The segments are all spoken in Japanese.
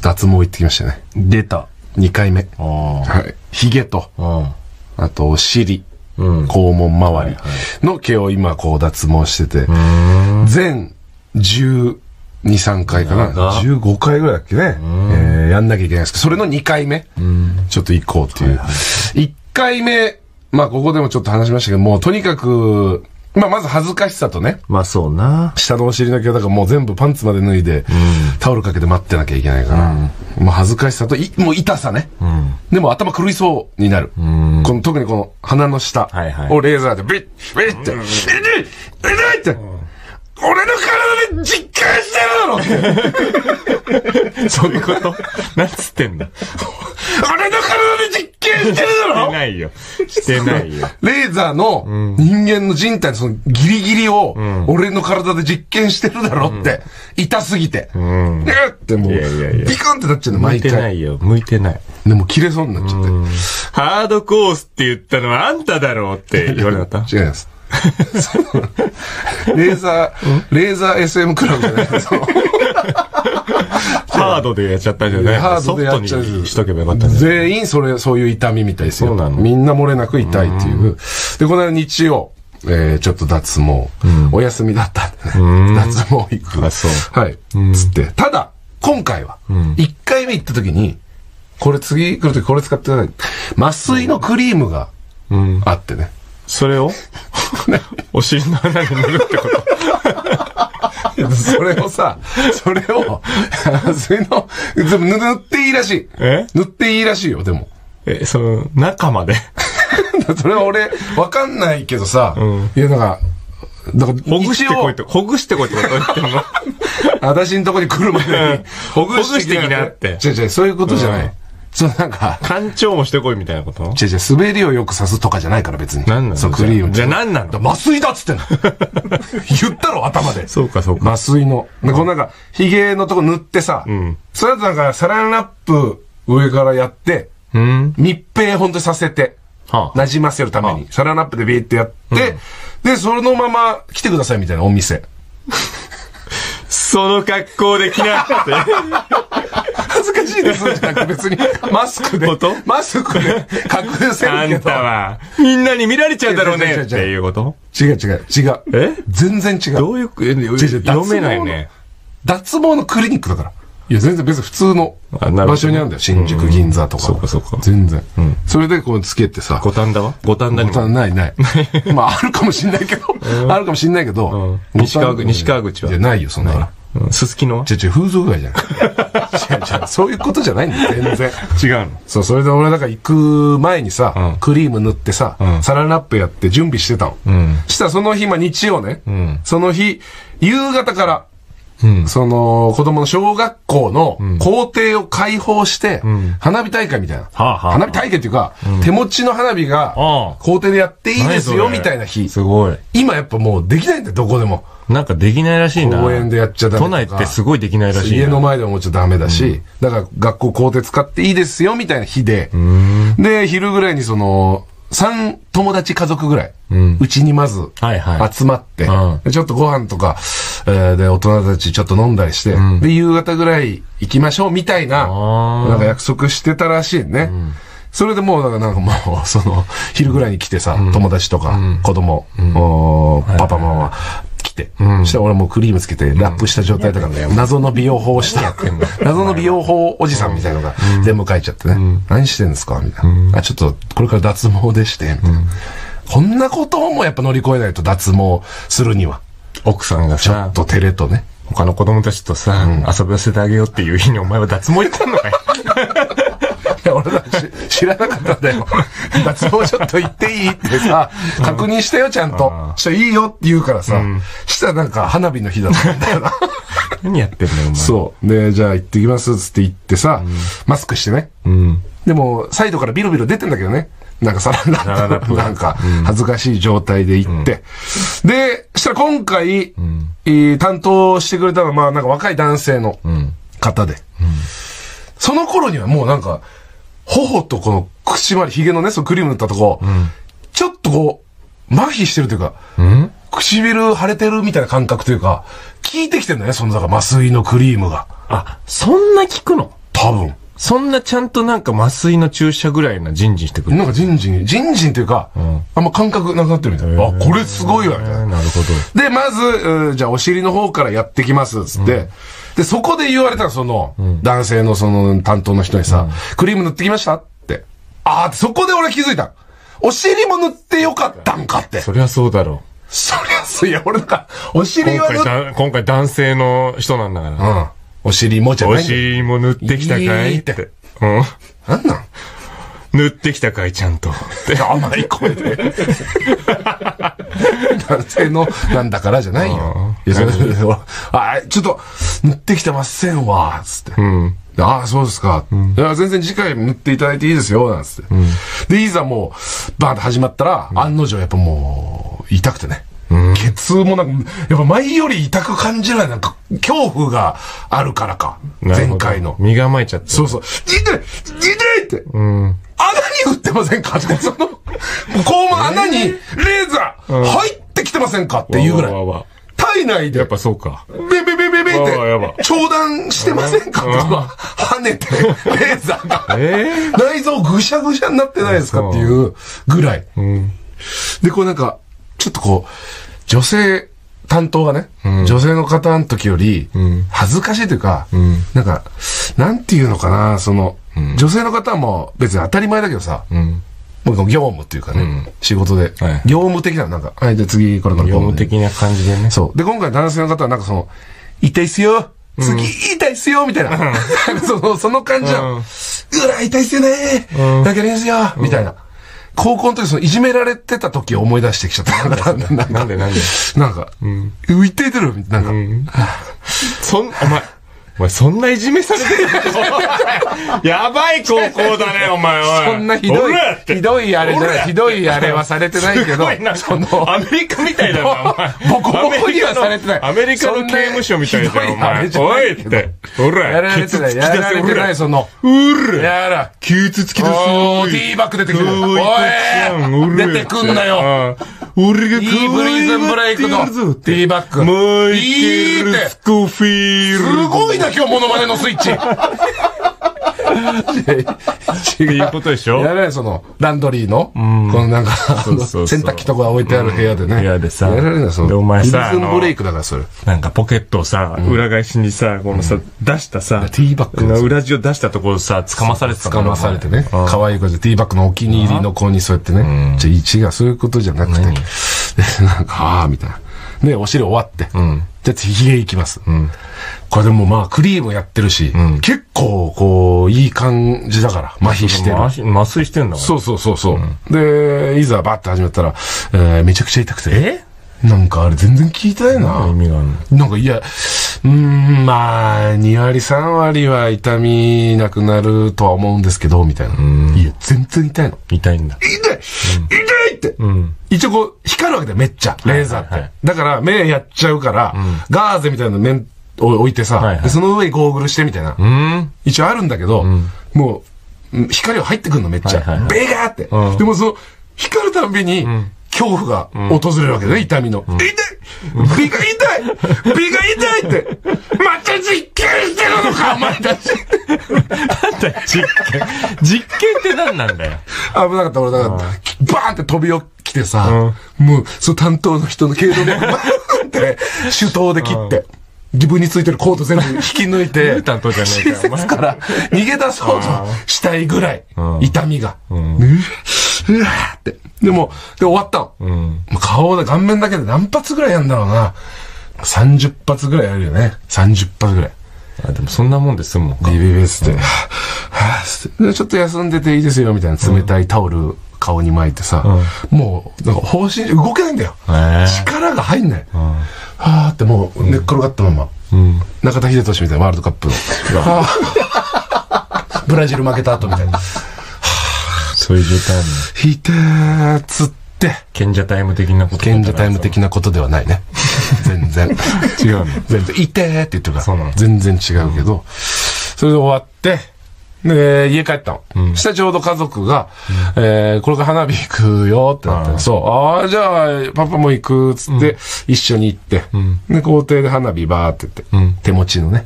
と脱毛行ってきましたね。出た。2回目。はい。髭と、あとお尻、肛門周りの毛を今こう脱毛してて、全12、3回かな。15回ぐらいだっけね。やんなきゃいけないんですけど、それの2回目、ちょっと行こうっていう。1回目、まあここでもちょっと話しましたけど、もうとにかく、まあまず恥ずかしさとね。まあそうな。下のお尻の毛だからもう全部パンツまで脱いで、タオルかけて待ってなきゃいけないから。もう恥ずかしさと、もう痛さね。でも頭狂いそうになる。特にこの鼻の下をレーザーでビッビッって、痛い痛いって、俺の体で実感してるだろ。そういうことなんつってんだ。俺の体で実感してるだろ。してないよ。してないよ。レーザーの人間の人体のそのギリギリを俺の体で実験してるだろって、痛すぎて。ってもう、ビカンってなっちゃうの、毎回。向いてないよ。向いてない。でも切れそうになっちゃって。ハードコースって言ったのはあんただろうって言われなかった？違います。レーザー SM クラブじゃないですか。ハードでやっちゃったんじゃない？ハードでやっちゃう。ソフトにしとけばよかったんじゃない？全員そういう痛みみたいですよ。みんな漏れなく痛いっていう。で、この間日曜、ちょっと脱毛。お休みだったんでね。脱毛行く。はい。つって。ただ、今回は、1回目行った時に、これ次来る時これ使ってください。麻酔のクリームがあってね。それをお尻の穴に塗るってこと？それを、塗っていいらしい。塗っていいらしいよ、でも。中まで。それは俺、わかんないけどさ、いや、だからほぐしてこいってこと言ってんの？私のとこに来るまでに、ほぐしてきなって。違う、そういうことじゃない。干潮もしてこいみたいなこと？違う、滑りをよくさすとかじゃないから別に。何なの？そう、クリーム。じゃあ何なの？麻酔だっつってんの。言ったろ、頭で。そうか。麻酔の。この髭のとこ塗ってさ、それだとサランラップ上からやって、密閉ほんとさせて、馴染ませるために、サランラップでビーってやって、で、そのまま来てくださいみたいなお店。その格好で来なって。恥ずかしいですじゃなく別にマスクで隠せるけど。あんたはみんなに見られちゃうだろうねっていうこと？違う。え？全然違う。どういう読めないね。脱毛のクリニックだから。いや全然別に普通の場所にあるんだよ。新宿銀座とか。そうか。全然。それでこうつけてさ。五反田にもない。まああるかもしんないけど。西川口は。いやないよそんな。すすきの？違う、風俗街じゃん。違う、そういうことじゃないんだよ、全然。違うの？そう、それで俺行く前にさ、クリーム塗ってさ、サランラップやって準備してたの。したらその日、日曜ね、その日、夕方から、子供の小学校の校庭を開放して、花火大会みたいな。花火大会っていうか、手持ちの花火が、校庭でやっていいですよ、みたいな日。すごい。今やっぱもうできないんだよ、どこでも。なんかできないらしいな。公園でやっちゃダメ。都内ってすごいできないらしい。家の前でももちろんダメだし、だから学校校庭使っていいですよ、みたいな日で。で、昼ぐらいに3友達家族ぐらい、うちにまず集まって、ちょっとご飯とかで大人たちちょっと飲んだりして、で、夕方ぐらい行きましょうみたいな、約束してたらしいね。それでもう、もう、昼ぐらいに来てさ、友達とか子供、パパママ、来て、そしたら俺もうクリームつけてラップした状態だからね、謎の美容法おじさんみたいのが全部書いちゃってね、何してんですかみたいな、ちょっとこれから脱毛でしてみたいな、こんなこともやっぱ乗り越えないと脱毛するには奥さんがちょっと照れとね、他の子供たちとさ遊び寄せてあげようっていう日にお前は脱毛行ったのかい？俺だ知らなかったんだよ。脱毛ちょっと行っていいってさ、確認してよ、ちゃんと。したらいいよって言うからさ、したら花火の日だったんだよな。何やってんのお前。そう。で、じゃあ行ってきますつって言ってさ、マスクしてね。でも、サイドからビロビロ出てんだけどね。サランラップ恥ずかしい状態で行って。で、したら今回、担当してくれたのは、若い男性の方で。その頃にはもう頬とこの口周り、髭のね、そのクリーム塗ったとこ、ちょっとこう、麻痺してるというか、唇腫れてるみたいな感覚というか、効いてきてんだね、麻酔のクリームが。あ、そんな効くの？多分。そんなちゃんとなんか麻酔の注射ぐらいなジンジンしてくる。なんかジンジンっていうか、うん、あんま感覚なくなってるみたいな。あ、これすごいわみたいな。なるほど。で、まず、じゃあお尻の方からやってきますっつって、うん、で、そこで言われたらその、うん、男性のその担当の人にさ、うん、クリーム塗ってきましたって。あー、そこで俺気づいた。お尻も塗ってよかったんかって。そりゃそうだろう。そりゃそう、いや、俺なんか、お尻は今回男性の人なんだから。うん。お尻もじゃないんだ。お尻も塗ってきたかいって。うん。なんなん塗ってきたかいちゃんと。って甘い声で。男性のなんだからじゃないよ。いや、それで俺、あ、ちょっと、塗ってきてませんわ、つって。うん。ああ、そうですか。うん、いや全然次回塗っていただいていいですよ、なんつって。うん、で、いざもう、バーンと始まったら、うん、案の定やっぱもう、痛くてね。うん、血痛もなんか、やっぱ前より痛く感じない。なんか、恐怖があるからか。前回の。身構えちゃって。そうそう。痛いって。うん。穴に打ってませんかって、その、肛門穴にレーザー入ってきてませんかっていうぐらい。体内で。やっぱそうか。ベベって、長弾してませんかとか、跳ねて、レーザーが、内臓ぐしゃぐしゃになってないですかっていうぐらい。うん、で、こうなんか、ちょっとこう、女性担当がね、うん、女性の方の時より、恥ずかしいというか、うん、なんか、なんていうのかな、その、うん、女性の方も別に当たり前だけどさ、うん、もう業務っていうかね、うん、仕事で、はい、業務的な、なんか、はい、じゃあ次、これから業務的な感じでね。そう。で、今回男性の方はなんかその、痛いっすよ次、痛いっすよみたいな。その感じじゃん。うら、痛いっすよね泣けるんすよみたいな。高校の時、その、いじめられてた時を思い出してきちゃった。なんでなんか、浮いてるなんか。お前、そんないじめされてるやばい高校だね、お前は。そんなひどいあれじゃない。ひどいあれはされてないけど、その、アメリカみたいだな、お前。ボコボコにはされてない。アメリカの刑務所みたいだよ、お前。おいって。おら。やられてない、その。うら。やら。急つつきだす。おー、Dバック出てくる。おい出てくんなよ。俺がクブリズンブレイクの T バック。マイケル・スコフィールド。すごいな、今日モノマネのスイッチ。違う。いいことでしょやられ、その、ランドリーの、このなんか、洗濯機とか置いてある部屋でね。部屋でさ。やられな、その。で、お前さ、リズムブレイクだから、それ。なんかポケットをさ、裏返しにさ、このさ、出したさ、T バックの裏地を出したところさ、掴まされてね。可愛い子で T バックのお気に入りの子にそうやってね。違う、そういうことじゃなくて。なんか、あー、みたいな。で、お尻終わって。じゃあ、次へ行きます。これでもまあ、クリームやってるし、結構、こう、いい感じだから、麻痺してる。麻酔してんだから。そう。で、いざバッて始めたら、めちゃくちゃ痛くて。なんかあれ全然効いてないな。意味があるの。なんか、いや、まあ、2割3割は痛みなくなるとは思うんですけど、みたいな。いや、全然痛いの。痛いんだ。痛いって。一応こう、光るわけだよ、めっちゃ。レーザーって。だから、目やっちゃうから、ガーゼみたいな面を置いてさ、その上にゴーグルしてみたいな。一応あるんだけど、もう、光は入ってくるの、めっちゃ。ベガーって。でもその、光るたんびに、恐怖が訪れるわけだね、痛みの。痛いって。また実験してるのか、お前たち。なんだよ、実験って何なんだよ。危なかった、俺だから、バーンって飛び起きてさ、もう、その担当の人の頸動脈バーンって、手刀で切って。自分についてるコート全部引き抜いて、親切から逃げ出そうとしたいぐらい、痛みが。うわーって。で、終わったの。顔面だけで何発ぐらいやるんだろうな。30発ぐらいやるよね。30発ぐらい。あ、でもそんなもんですもん。BBS って、ちょっと休んでていいですよ、みたいな冷たいタオル。顔に巻いてさ、もう、なんか、方針、動けないんだよ。力が入んない。はーってもう、寝っ転がったまま。中田英寿みたいな、ワールドカップの。ブラジル負けた後みたいな。そういう状態なの。引いてー、つって。賢者タイム的なこと。賢者タイム的なことではないね。全然。違うの。全然、いてーって言ってるから。全然違うけど。それで終わって、で、家帰ったの。したらちょうど家族が、これから花火行くよってなって、そう、ああ、じゃあ、パパも行く、つって、一緒に行って、で、校庭で花火バーって言って、手持ちのね、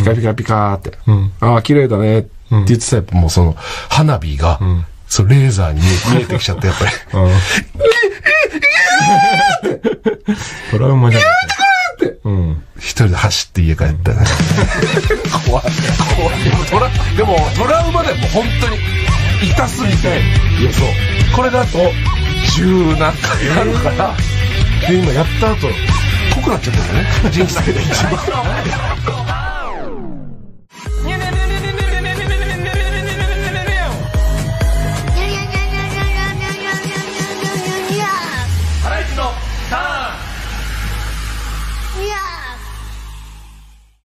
ピカピカピカーって、うん、ああ綺麗だねって言ってたらやっぱもうその花火が、うん、そのレーザーに見えてきちゃってやっぱりトラウマじゃなくて、うん、一人で走って家帰ったね怖い怖いでもトラウマでも本当に痛すぎていやそうこれだと10何回やるからで今やった後濃くなっちゃったんだね人生で一番